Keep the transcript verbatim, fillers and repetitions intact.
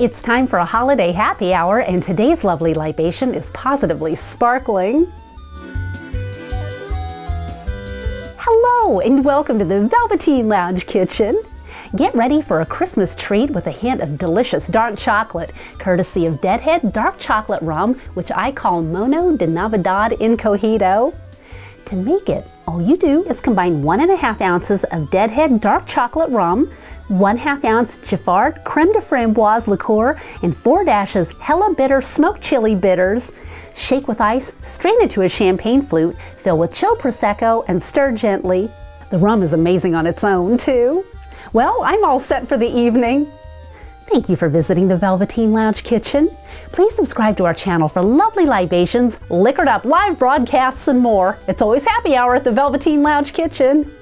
It's time for a holiday happy hour, and today's lovely libation is positively sparkling. Hello, and welcome to the Velveteen Lounge Kitchen. Get ready for a Christmas treat with a hint of delicious dark chocolate, courtesy of Deadhead Dark Chocolate Rum, which I call Mono de Navidad Encogido. To make it, all you do is combine one and a half ounces of Deadhead Dark Chocolate Rum, one half ounce Giffard Creme de Framboise liqueur, and four dashes Hella Bitter Smoked Chili Bitters. Shake with ice, strain into a champagne flute, fill with chilled Prosecco, and stir gently. The rum is amazing on its own, too. Well, I'm all set for the evening. Thank you for visiting the Velveteen Lounge Kitchen. Please subscribe to our channel for lovely libations, liquored up live broadcasts, and more. It's always happy hour at the Velveteen Lounge Kitchen.